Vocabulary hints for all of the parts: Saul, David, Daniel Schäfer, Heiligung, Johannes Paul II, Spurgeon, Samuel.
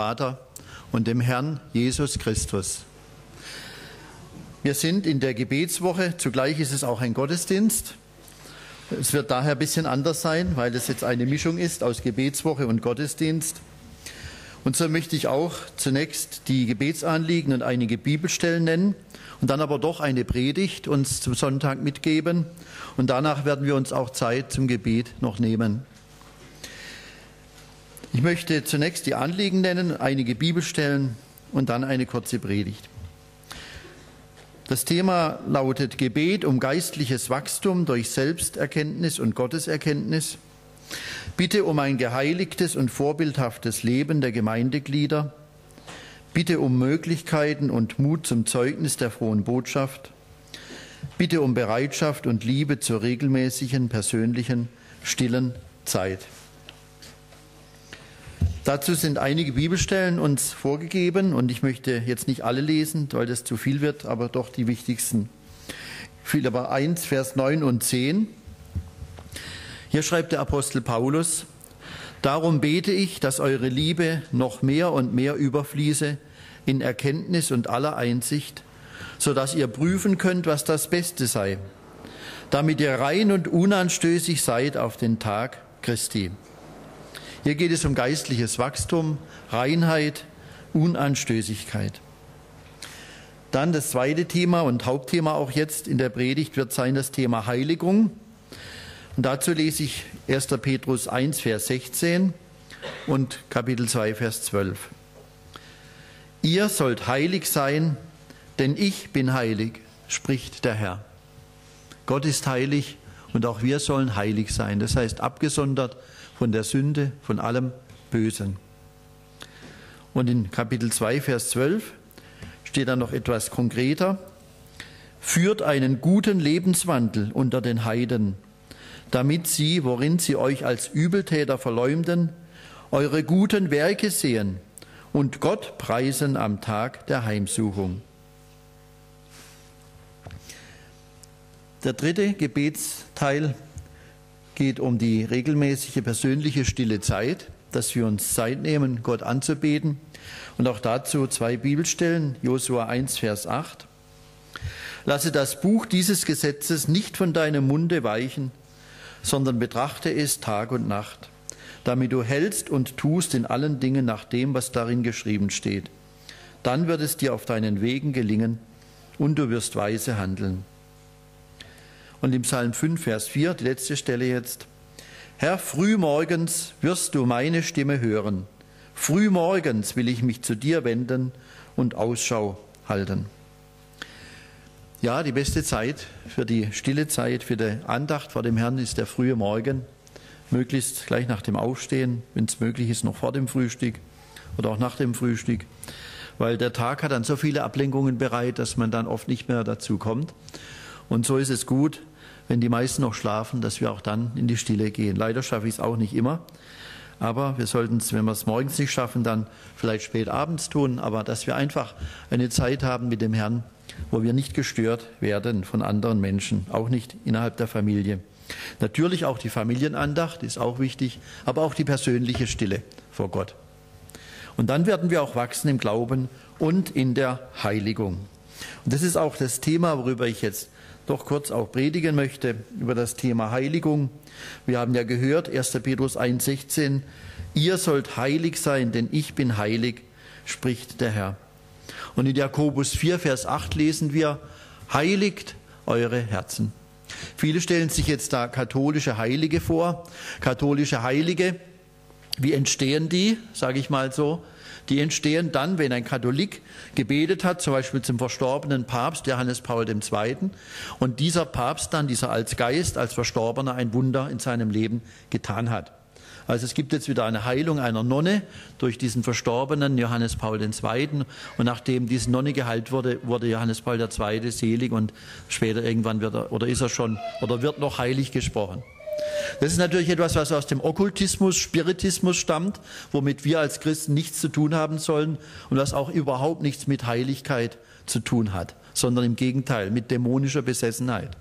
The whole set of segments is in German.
Vater und dem Herrn Jesus Christus. Wir sind in der Gebetswoche, zugleich ist es auch ein Gottesdienst. Es wird daher ein bisschen anders sein, weil es jetzt eine Mischung ist aus Gebetswoche und Gottesdienst. Und so möchte ich auch zunächst die Gebetsanliegen und einige Bibelstellen nennen und dann aber doch eine Predigt uns zum Sonntag mitgeben. Und danach werden wir uns auch Zeit zum Gebet noch nehmen. Ich möchte zunächst die Anliegen nennen, einige Bibelstellen und dann eine kurze Predigt. Das Thema lautet Gebet um geistliches Wachstum durch Selbsterkenntnis und Gotteserkenntnis. Bitte um ein geheiligtes und vorbildhaftes Leben der Gemeindeglieder. Bitte um Möglichkeiten und Mut zum Zeugnis der frohen Botschaft. Bitte um Bereitschaft und Liebe zur regelmäßigen, persönlichen, stillen Zeit. Dazu sind einige Bibelstellen uns vorgegeben und ich möchte jetzt nicht alle lesen, weil das zu viel wird, aber doch die wichtigsten. Philipper 1, Vers 9 und 10. Hier schreibt der Apostel Paulus, darum bete ich, dass eure Liebe noch mehr und mehr überfließe in Erkenntnis und aller Einsicht, sodass ihr prüfen könnt, was das Beste sei, damit ihr rein und unanstößig seid auf den Tag Christi. Hier geht es um geistliches Wachstum, Reinheit, Unanstößigkeit. Dann das zweite Thema und Hauptthema auch jetzt in der Predigt wird sein das Thema Heiligung. Und dazu lese ich 1. Petrus 1, Vers 16 und Kapitel 2, Vers 12. Ihr sollt heilig sein, denn ich bin heilig, spricht der Herr. Gott ist heilig und auch wir sollen heilig sein. Das heißt abgesondert von der Sünde, von allem Bösen. Und in Kapitel 2, Vers 12 steht dann noch etwas konkreter. Führt einen guten Lebenswandel unter den Heiden, damit sie, worin sie euch als Übeltäter verleumden, eure guten Werke sehen und Gott preisen am Tag der Heimsuchung. Der dritte Gebetsteil geht um die regelmäßige persönliche stille Zeit, dass wir uns Zeit nehmen, Gott anzubeten. Und auch dazu zwei Bibelstellen, Josua 1, Vers 8. Lasse das Buch dieses Gesetzes nicht von deinem Munde weichen, sondern betrachte es Tag und Nacht, damit du hältst und tust in allen Dingen nach dem, was darin geschrieben steht. Dann wird es dir auf deinen Wegen gelingen und du wirst weise handeln. Und im Psalm 5, Vers 4, die letzte Stelle jetzt. Herr, frühmorgens wirst du meine Stimme hören. Frühmorgens will ich mich zu dir wenden und Ausschau halten. Ja, die beste Zeit für die stille Zeit, für die Andacht vor dem Herrn ist der frühe Morgen. Möglichst gleich nach dem Aufstehen, wenn es möglich ist, noch vor dem Frühstück oder auch nach dem Frühstück. Weil der Tag hat dann so viele Ablenkungen bereit, dass man dann oft nicht mehr dazu kommt. Und so ist es gut, wenn die meisten noch schlafen, dass wir auch dann in die Stille gehen. Leider schaffe ich es auch nicht immer, aber wir sollten es, wenn wir es morgens nicht schaffen, dann vielleicht spät abends tun, aber dass wir einfach eine Zeit haben mit dem Herrn, wo wir nicht gestört werden von anderen Menschen, auch nicht innerhalb der Familie. Natürlich auch die Familienandacht ist auch wichtig, aber auch die persönliche Stille vor Gott. Und dann werden wir auch wachsen im Glauben und in der Heiligung. Und das ist auch das Thema, worüber ich jetzt doch kurz auch predigen möchte, über das Thema Heiligung. Wir haben ja gehört, 1. Petrus 1,16, ihr sollt heilig sein, denn ich bin heilig, spricht der Herr. Und in Jakobus 4, Vers 8 lesen wir, heiligt eure Herzen. Viele stellen sich jetzt da katholische Heilige vor. Katholische Heilige, wie entstehen die, sage ich mal so? Die entstehen dann, wenn ein Katholik gebetet hat, zum Beispiel zum verstorbenen Papst, Johannes Paul II. Und dieser Papst dann, dieser als Geist, als Verstorbener ein Wunder in seinem Leben getan hat. Also es gibt jetzt wieder eine Heilung einer Nonne durch diesen verstorbenen Johannes Paul II. Und nachdem diese Nonne geheilt wurde, wurde Johannes Paul II. Selig und später irgendwann wird er, oder ist er schon, oder wird noch heilig gesprochen. Das ist natürlich etwas, was aus dem Okkultismus, Spiritismus stammt, womit wir als Christen nichts zu tun haben sollen und was auch überhaupt nichts mit Heiligkeit zu tun hat, sondern im Gegenteil mit dämonischer Besessenheit.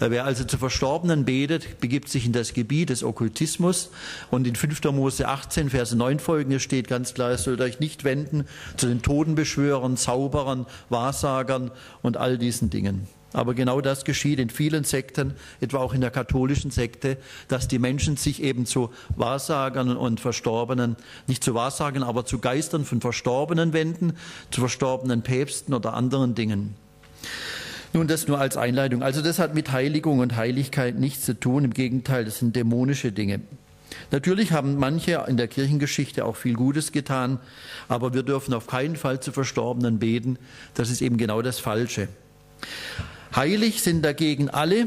Wer also zu Verstorbenen betet, begibt sich in das Gebiet des Okkultismus. Und in 5. Mose 18, Verse 9 folgende steht ganz klar, ihr sollt euch nicht wenden zu den Totenbeschwörern, Zauberern, Wahrsagern und all diesen Dingen. Aber genau das geschieht in vielen Sekten, etwa auch in der katholischen Sekte, dass die Menschen sich eben zu Wahrsagern und Verstorbenen, nicht zu Wahrsagern, aber zu Geistern von Verstorbenen wenden, zu verstorbenen Päpsten oder anderen Dingen. Nun, das nur als Einleitung. Also das hat mit Heiligung und Heiligkeit nichts zu tun. Im Gegenteil, das sind dämonische Dinge. Natürlich haben manche in der Kirchengeschichte auch viel Gutes getan, aber wir dürfen auf keinen Fall zu Verstorbenen beten. Das ist eben genau das Falsche. Heilig sind dagegen alle,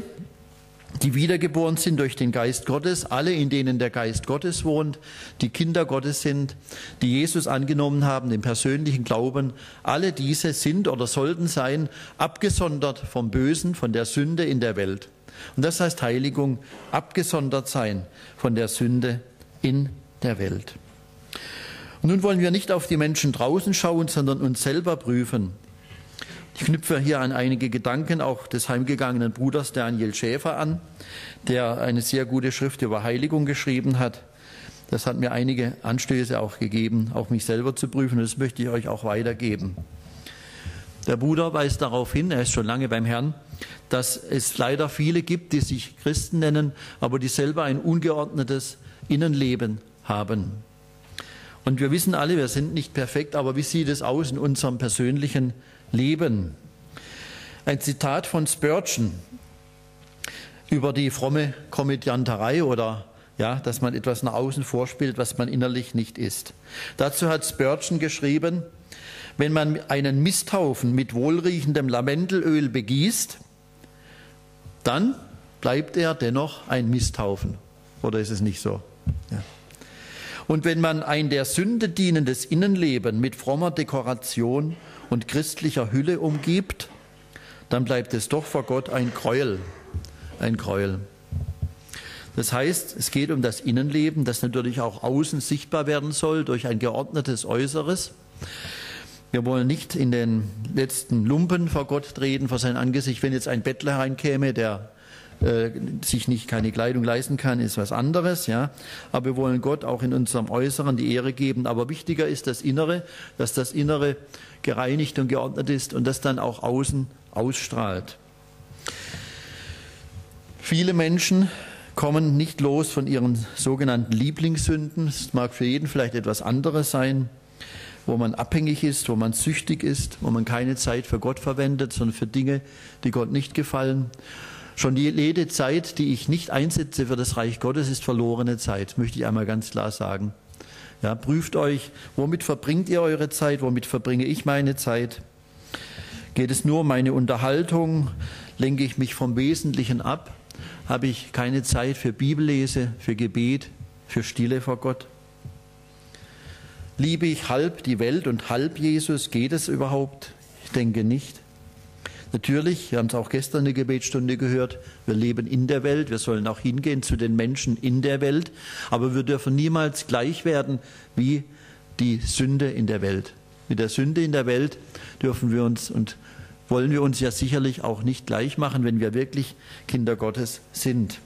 die wiedergeboren sind durch den Geist Gottes, alle, in denen der Geist Gottes wohnt, die Kinder Gottes sind, die Jesus angenommen haben, den persönlichen Glauben. Alle diese sind oder sollten sein, abgesondert vom Bösen, von der Sünde in der Welt. Und das heißt Heiligung, abgesondert sein von der Sünde in der Welt. Und nun wollen wir nicht auf die Menschen draußen schauen, sondern uns selber prüfen. Ich knüpfe hier an einige Gedanken auch des heimgegangenen Bruders Daniel Schäfer an, der eine sehr gute Schrift über Heiligung geschrieben hat. Das hat mir einige Anstöße auch gegeben, auch mich selber zu prüfen. Das möchte ich euch auch weitergeben. Der Bruder weist darauf hin, er ist schon lange beim Herrn, dass es leider viele gibt, die sich Christen nennen, aber die selber ein ungeordnetes Innenleben haben. Und wir wissen alle, wir sind nicht perfekt, aber wie sieht es aus in unserem persönlichen Leben? Ein Zitat von Spurgeon über die fromme Komödianterei oder ja, dass man etwas nach außen vorspielt, was man innerlich nicht ist. Dazu hat Spurgeon geschrieben: Wenn man einen Misthaufen mit wohlriechendem Lavendelöl begießt, dann bleibt er dennoch ein Misthaufen. Oder ist es nicht so? Ja. Und wenn man ein der Sünde dienendes Innenleben mit frommer Dekoration und christlicher Hülle umgibt, dann bleibt es doch vor Gott ein Gräuel. Ein Gräuel. Das heißt, es geht um das Innenleben, das natürlich auch außen sichtbar werden soll durch ein geordnetes Äußeres. Wir wollen nicht in den letzten Lumpen vor Gott treten, vor sein Angesicht. Wenn jetzt ein Bettler reinkäme, der sich keine Kleidung leisten kann, ist was anderes, ja. Aber wir wollen Gott auch in unserem Äußeren die Ehre geben. Aber wichtiger ist das Innere, dass das Innere gereinigt und geordnet ist und das dann auch außen ausstrahlt. Viele Menschen kommen nicht los von ihren sogenannten Lieblingssünden. Es mag für jeden vielleicht etwas anderes sein, wo man abhängig ist, wo man süchtig ist, wo man keine Zeit für Gott verwendet, sondern für Dinge, die Gott nicht gefallen. Schon jede Zeit, die ich nicht einsetze für das Reich Gottes, ist verlorene Zeit, möchte ich einmal ganz klar sagen. Ja, prüft euch, womit verbringt ihr eure Zeit, womit verbringe ich meine Zeit? Geht es nur um meine Unterhaltung? Lenke ich mich vom Wesentlichen ab? Habe ich keine Zeit für Bibellese, für Gebet, für Stille vor Gott? Liebe ich halb die Welt und halb Jesus? Geht es überhaupt? Ich denke nicht. Natürlich, wir haben es auch gestern in der Gebetsstunde gehört, wir leben in der Welt, wir sollen auch hingehen zu den Menschen in der Welt, aber wir dürfen niemals gleich werden wie die Sünde in der Welt. Mit der Sünde in der Welt dürfen wir uns und wollen wir uns ja sicherlich auch nicht gleich machen, wenn wir wirklich Kinder Gottes sind.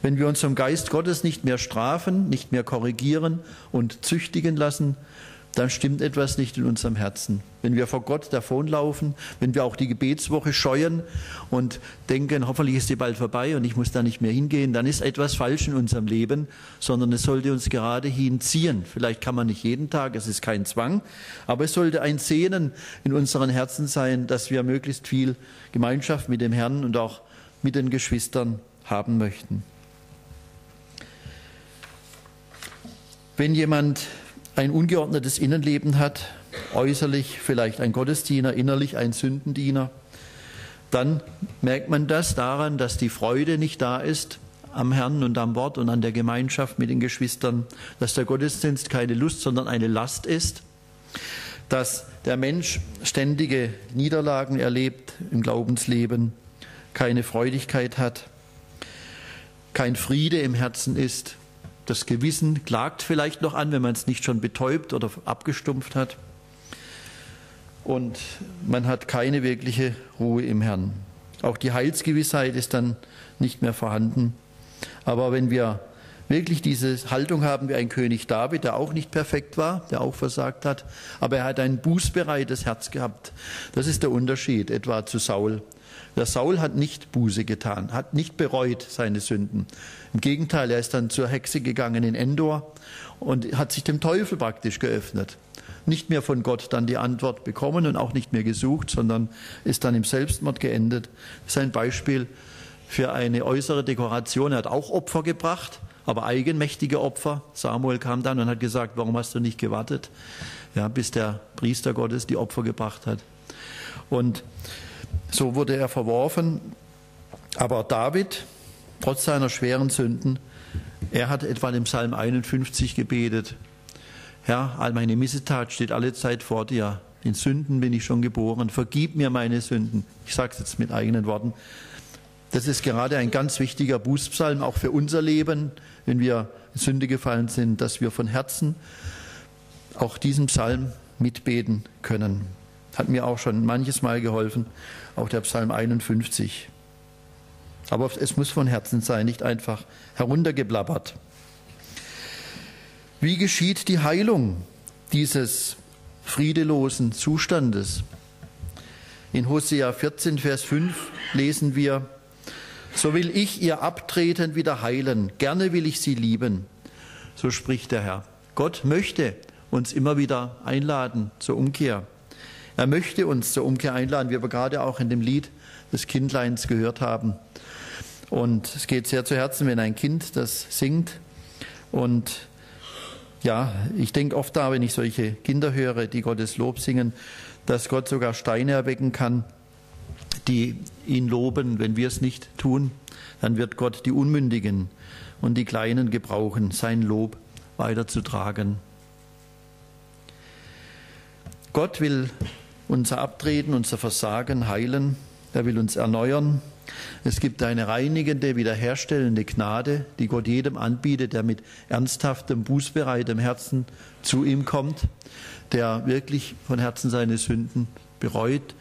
Wenn wir uns vom Geist Gottes nicht mehr strafen, nicht mehr korrigieren und züchtigen lassen, dann stimmt etwas nicht in unserem Herzen. Wenn wir vor Gott davonlaufen, wenn wir auch die Gebetswoche scheuen und denken, hoffentlich ist sie bald vorbei und ich muss da nicht mehr hingehen, dann ist etwas falsch in unserem Leben, sondern es sollte uns gerade hinziehen. Vielleicht kann man nicht jeden Tag, es ist kein Zwang, aber es sollte ein Sehnen in unseren Herzen sein, dass wir möglichst viel Gemeinschaft mit dem Herrn und auch mit den Geschwistern haben möchten. Wenn jemand ein ungeordnetes Innenleben hat, äußerlich vielleicht ein Gottesdiener, innerlich ein Sündendiener, dann merkt man das daran, dass die Freude nicht da ist am Herrn und am Wort und an der Gemeinschaft mit den Geschwistern, dass der Gottesdienst keine Lust, sondern eine Last ist, dass der Mensch ständige Niederlagen erlebt im Glaubensleben, keine Freudigkeit hat, kein Friede im Herzen ist. Das Gewissen klagt vielleicht noch an, wenn man es nicht schon betäubt oder abgestumpft hat. Und man hat keine wirkliche Ruhe im Herrn. Auch die Heilsgewissheit ist dann nicht mehr vorhanden. Aber wenn wir wirklich diese Haltung haben wie ein König David, der auch nicht perfekt war, der auch versagt hat, aber er hat ein bußbereites Herz gehabt. Das ist der Unterschied etwa zu Saul. Der Saul hat nicht Buße getan, hat nicht bereut seine Sünden. Im Gegenteil, er ist dann zur Hexe gegangen in Endor und hat sich dem Teufel praktisch geöffnet. Nicht mehr von Gott dann die Antwort bekommen und auch nicht mehr gesucht, sondern ist dann im Selbstmord geendet. Das ist ein Beispiel für eine äußere Dekoration. Er hat auch Opfer gebracht, aber eigenmächtige Opfer. Samuel kam dann und hat gesagt, warum hast du nicht gewartet, ja, bis der Priester Gottes die Opfer gebracht hat. Und so wurde er verworfen. Aber David, trotz seiner schweren Sünden, er hat etwa im Psalm 51 gebetet, Herr, all meine Missetat steht alle Zeit vor dir. In Sünden bin ich schon geboren. Vergib mir meine Sünden. Ich sage es jetzt mit eigenen Worten. Das ist gerade ein ganz wichtiger Bußpsalm, auch für unser Leben, wenn wir in Sünde gefallen sind, dass wir von Herzen auch diesen Psalm mitbeten können. Hat mir auch schon manches Mal geholfen, auch der Psalm 51. Aber es muss von Herzen sein, nicht einfach heruntergeblabbert. Wie geschieht die Heilung dieses friedelosen Zustandes? In Hosea 14, Vers 5 lesen wir, so will ich ihr Abtreten wieder heilen, gerne will ich sie lieben. So spricht der Herr. Gott möchte uns immer wieder einladen zur Umkehr. Er möchte uns zur Umkehr einladen, wie wir gerade auch in dem Lied des Kindleins gehört haben. Und es geht sehr zu Herzen, wenn ein Kind das singt. Und ja, ich denke oft da, wenn ich solche Kinder höre, die Gottes Lob singen, dass Gott sogar Steine erwecken kann, die ihn loben. Wenn wir es nicht tun, dann wird Gott die Unmündigen und die Kleinen gebrauchen, sein Lob weiterzutragen. Gott will unser Abtreten, unser Versagen heilen. Er will uns erneuern. Es gibt eine reinigende, wiederherstellende Gnade, die Gott jedem anbietet, der mit ernsthaftem, bußbereitem Herzen zu ihm kommt, der wirklich von Herzen seine Sünden bereut.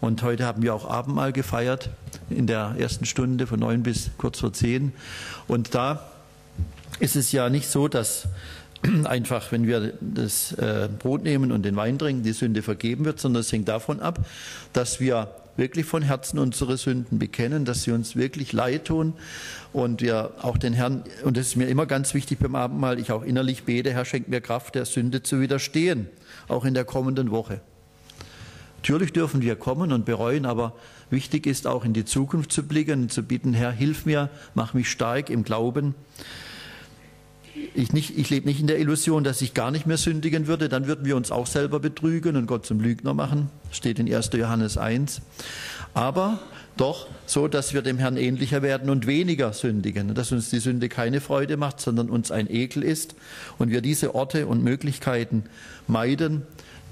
Und heute haben wir auch Abendmahl gefeiert, in der ersten Stunde von 9 bis kurz vor 10. Und da ist es ja nicht so, dass einfach, wenn wir das Brot nehmen und den Wein trinken, die Sünde vergeben wird, sondern es hängt davon ab, dass wir wirklich von Herzen unsere Sünden bekennen, dass sie uns wirklich leid tun und wir auch den Herrn, und das ist mir immer ganz wichtig beim Abendmahl, ich auch innerlich bete, Herr, schenk mir Kraft, der Sünde zu widerstehen, auch in der kommenden Woche. Natürlich dürfen wir kommen und bereuen, aber wichtig ist auch in die Zukunft zu blicken und zu bitten, Herr, hilf mir, mach mich stark im Glauben. Ich lebe nicht in der Illusion, dass ich gar nicht mehr sündigen würde, dann würden wir uns auch selber betrügen und Gott zum Lügner machen, steht in 1. Johannes 1. Aber doch so, dass wir dem Herrn ähnlicher werden und weniger sündigen, dass uns die Sünde keine Freude macht, sondern uns ein Ekel ist und wir diese Orte und Möglichkeiten meiden,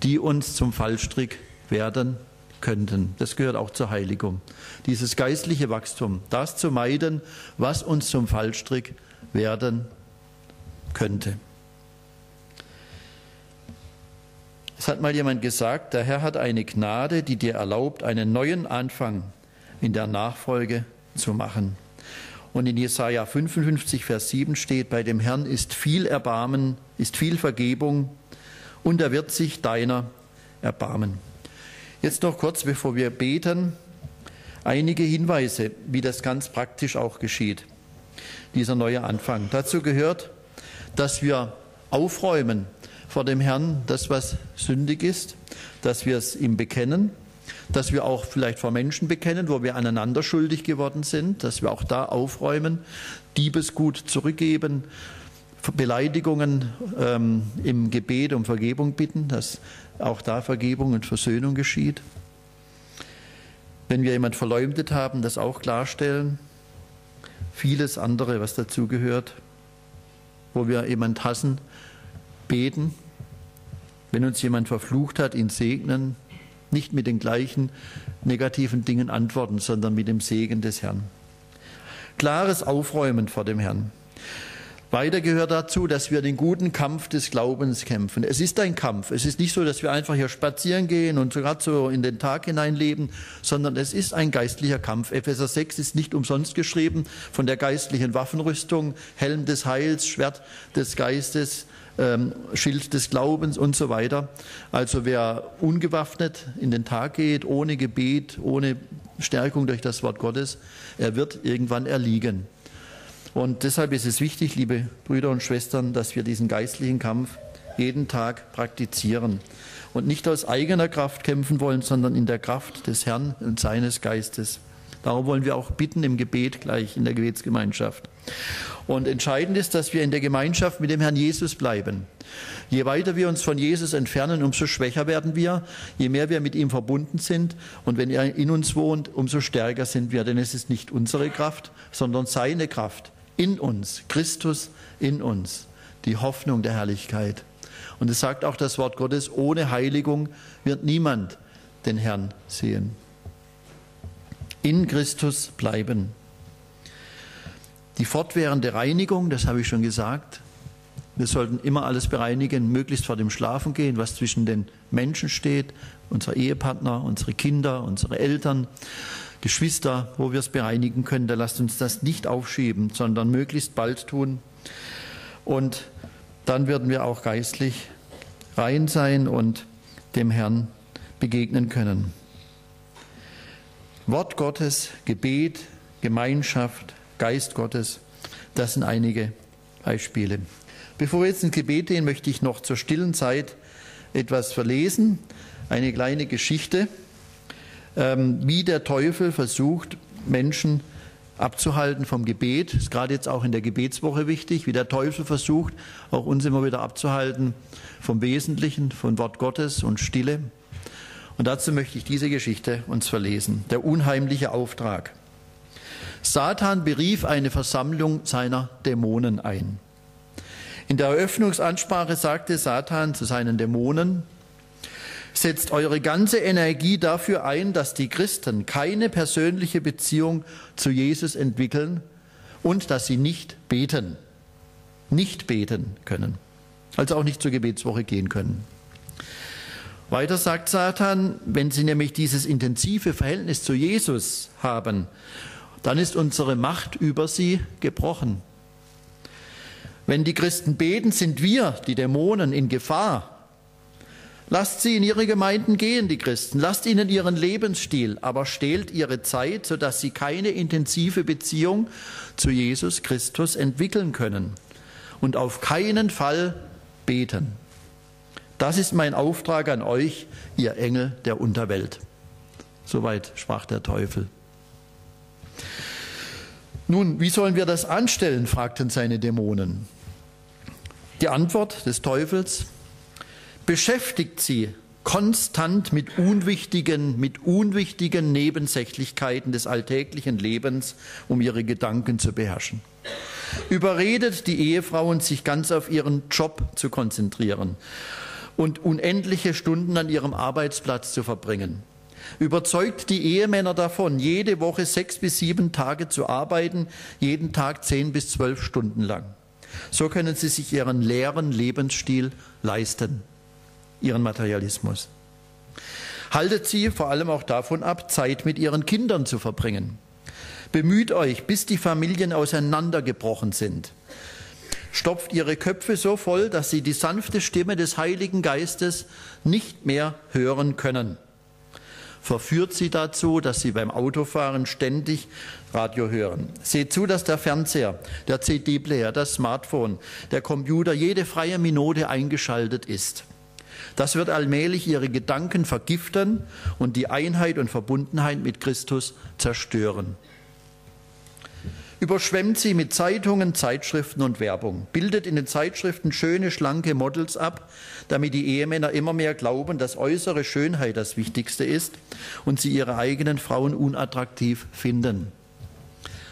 die uns zum Fallstrick werden könnten. Das gehört auch zur Heiligung. Dieses geistliche Wachstum, das zu meiden, was uns zum Fallstrick werden könnte. Es hat mal jemand gesagt, der Herr hat eine Gnade, die dir erlaubt, einen neuen Anfang in der Nachfolge zu machen. Und in Jesaja 55, Vers 7 steht, bei dem Herrn ist viel Erbarmen, ist viel Vergebung und er wird sich deiner erbarmen. Jetzt noch kurz, bevor wir beten, einige Hinweise, wie das ganz praktisch auch geschieht, dieser neue Anfang. Dazu gehört, dass wir aufräumen vor dem Herrn, das, was sündig ist, dass wir es ihm bekennen, dass wir auch vielleicht vor Menschen bekennen, wo wir aneinander schuldig geworden sind, dass wir auch da aufräumen, Diebesgut zurückgeben, Beleidigungen im Gebet um Vergebung bitten, dass auch da Vergebung und Versöhnung geschieht. Wenn wir jemand verleumdet haben, das auch klarstellen. Vieles andere, was dazu gehört. Wo wir jemanden hassen, beten. Wenn uns jemand verflucht hat, ihn segnen. Nicht mit den gleichen negativen Dingen antworten, sondern mit dem Segen des Herrn. Klares Aufräumen vor dem Herrn. Weiter gehört dazu, dass wir den guten Kampf des Glaubens kämpfen. Es ist ein Kampf. Es ist nicht so, dass wir einfach hier spazieren gehen und sogar so in den Tag hineinleben, sondern es ist ein geistlicher Kampf. Epheser 6 ist nicht umsonst geschrieben von der geistlichen Waffenrüstung, Helm des Heils, Schwert des Geistes, Schild des Glaubens und so weiter. Also wer ungewaffnet in den Tag geht, ohne Gebet, ohne Stärkung durch das Wort Gottes, er wird irgendwann erliegen. Und deshalb ist es wichtig, liebe Brüder und Schwestern, dass wir diesen geistlichen Kampf jeden Tag praktizieren und nicht aus eigener Kraft kämpfen wollen, sondern in der Kraft des Herrn und seines Geistes. Darum wollen wir auch bitten im Gebet gleich in der Gebetsgemeinschaft. Und entscheidend ist, dass wir in der Gemeinschaft mit dem Herrn Jesus bleiben. Je weiter wir uns von Jesus entfernen, umso schwächer werden wir, je mehr wir mit ihm verbunden sind. Und wenn er in uns wohnt, umso stärker sind wir. Denn es ist nicht unsere Kraft, sondern seine Kraft in uns, Christus in uns, die Hoffnung der Herrlichkeit. Und es sagt auch das Wort Gottes, ohne Heiligung wird niemand den Herrn sehen. In Christus bleiben. Die fortwährende Reinigung, das habe ich schon gesagt, wir sollten immer alles bereinigen, möglichst vor dem Schlafengehen, was zwischen den Menschen steht, unsere Ehepartner, unsere Kinder, unsere Eltern, Geschwister, wo wir es bereinigen können. Da lasst uns das nicht aufschieben, sondern möglichst bald tun. Und dann werden wir auch geistlich rein sein und dem Herrn begegnen können. Wort Gottes, Gebet, Gemeinschaft, Geist Gottes, das sind einige Beispiele. Bevor wir jetzt ins Gebet gehen, möchte ich noch zur stillen Zeit etwas verlesen. Eine kleine Geschichte, wie der Teufel versucht, Menschen abzuhalten vom Gebet. Das ist gerade jetzt auch in der Gebetswoche wichtig, wie der Teufel versucht, auch uns immer wieder abzuhalten vom Wesentlichen, vom Wort Gottes und Stille. Und dazu möchte ich diese Geschichte uns verlesen. Der unheimliche Auftrag. Satan berief eine Versammlung seiner Dämonen ein. In der Eröffnungsansprache sagte Satan zu seinen Dämonen, setzt eure ganze Energie dafür ein, dass die Christen keine persönliche Beziehung zu Jesus entwickeln und dass sie nicht beten können, also auch nicht zur Gebetswoche gehen können. Weiter sagt Satan, wenn sie nämlich dieses intensive Verhältnis zu Jesus haben, dann ist unsere Macht über sie gebrochen. Wenn die Christen beten, sind wir, die Dämonen, in Gefahr. Lasst sie in ihre Gemeinden gehen, die Christen, lasst ihnen ihren Lebensstil, aber stehlt ihre Zeit, sodass sie keine intensive Beziehung zu Jesus Christus entwickeln können und auf keinen Fall beten. Das ist mein Auftrag an euch, ihr Engel der Unterwelt. Soweit sprach der Teufel. Nun, wie sollen wir das anstellen, fragten seine Dämonen. Die Antwort des Teufels: beschäftigt sie konstant mit unwichtigen Nebensächlichkeiten des alltäglichen Lebens, um ihre Gedanken zu beherrschen. Überredet die Ehefrauen, sich ganz auf ihren Job zu konzentrieren und unendliche Stunden an ihrem Arbeitsplatz zu verbringen. Überzeugt die Ehemänner davon, jede Woche 6 bis 7 Tage zu arbeiten, jeden Tag 10 bis 12 Stunden lang. So können sie sich ihren leeren Lebensstil leisten, ihren Materialismus. Haltet sie vor allem auch davon ab, Zeit mit ihren Kindern zu verbringen. Bemüht euch, bis die Familien auseinandergebrochen sind. Stopft ihre Köpfe so voll, dass sie die sanfte Stimme des Heiligen Geistes nicht mehr hören können. Verführt sie dazu, dass sie beim Autofahren ständig Radio hören. Seht zu, dass der Fernseher, der CD-Player, das Smartphone, der Computer jede freie Minute eingeschaltet ist. Das wird allmählich ihre Gedanken vergiften und die Einheit und Verbundenheit mit Christus zerstören. Überschwemmt sie mit Zeitungen, Zeitschriften und Werbung. Bildet in den Zeitschriften schöne, schlanke Models ab, damit die Ehemänner immer mehr glauben, dass äußere Schönheit das Wichtigste ist und sie ihre eigenen Frauen unattraktiv finden.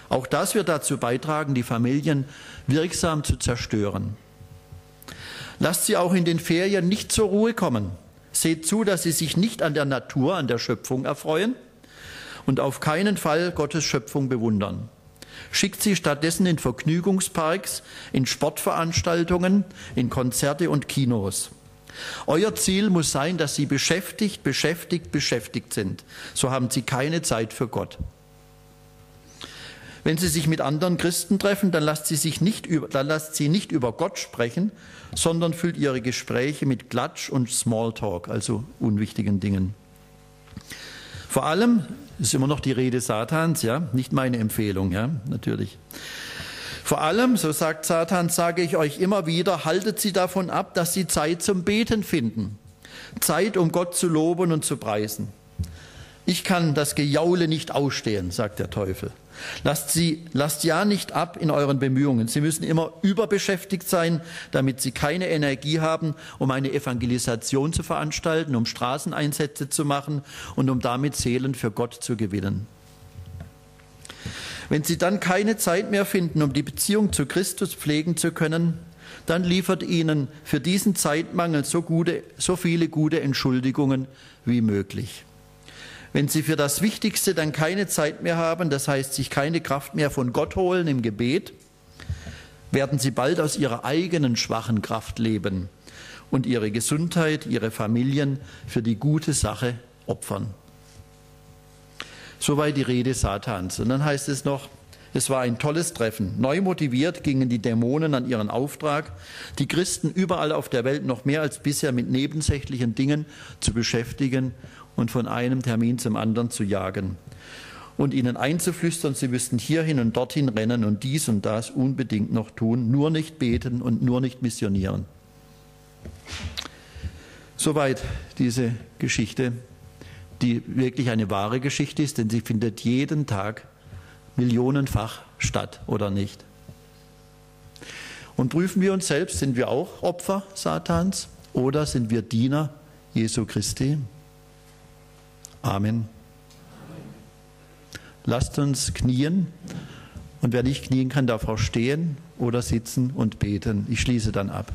Auch das wird dazu beitragen, die Familien wirksam zu zerstören. Lasst sie auch in den Ferien nicht zur Ruhe kommen. Seht zu, dass sie sich nicht an der Natur, an der Schöpfung erfreuen und auf keinen Fall Gottes Schöpfung bewundern. schickt sie stattdessen in Vergnügungsparks, in Sportveranstaltungen, in Konzerte und Kinos. Euer Ziel muss sein, dass sie beschäftigt sind. So haben sie keine Zeit für Gott. Wenn sie sich mit anderen Christen treffen, dann lasst sie nicht über Gott sprechen, sondern füllt ihre Gespräche mit Klatsch und Smalltalk, also unwichtigen Dingen. Vor allem ist immer noch die Rede Satans, ja, nicht meine Empfehlung, ja, natürlich. Vor allem, so sagt Satan, sage ich euch immer wieder, haltet sie davon ab, dass sie Zeit zum Beten finden. Zeit, um Gott zu loben und zu preisen. Ich kann das Gejaule nicht ausstehen, sagt der Teufel. Lasst ja nicht ab in euren Bemühungen. Sie müssen immer überbeschäftigt sein, damit sie keine Energie haben, um eine Evangelisation zu veranstalten, um Straßeneinsätze zu machen und um damit Seelen für Gott zu gewinnen. Wenn sie dann keine Zeit mehr finden, um die Beziehung zu Christus pflegen zu können, dann liefert ihnen für diesen Zeitmangel so viele gute Entschuldigungen wie möglich. Wenn sie für das Wichtigste dann keine Zeit mehr haben, das heißt, sich keine Kraft mehr von Gott holen im Gebet, werden sie bald aus ihrer eigenen schwachen Kraft leben und ihre Gesundheit, ihre Familien für die gute Sache opfern. Soweit die Rede Satans. Und dann heißt es noch, es war ein tolles Treffen. Neu motiviert gingen die Dämonen an ihren Auftrag, die Christen überall auf der Welt noch mehr als bisher mit nebensächlichen Dingen zu beschäftigen und von einem Termin zum anderen zu jagen und ihnen einzuflüstern, sie müssten hierhin und dorthin rennen und dies und das unbedingt noch tun, nur nicht beten und nur nicht missionieren. Soweit diese Geschichte, die wirklich eine wahre Geschichte ist, denn sie findet jeden Tag millionenfach statt, oder nicht? Und prüfen wir uns selbst, sind wir auch Opfer Satans oder sind wir Diener Jesu Christi? Amen. Lasst uns knien und wer nicht knien kann, darf auch stehen oder sitzen und beten. Ich schließe dann ab.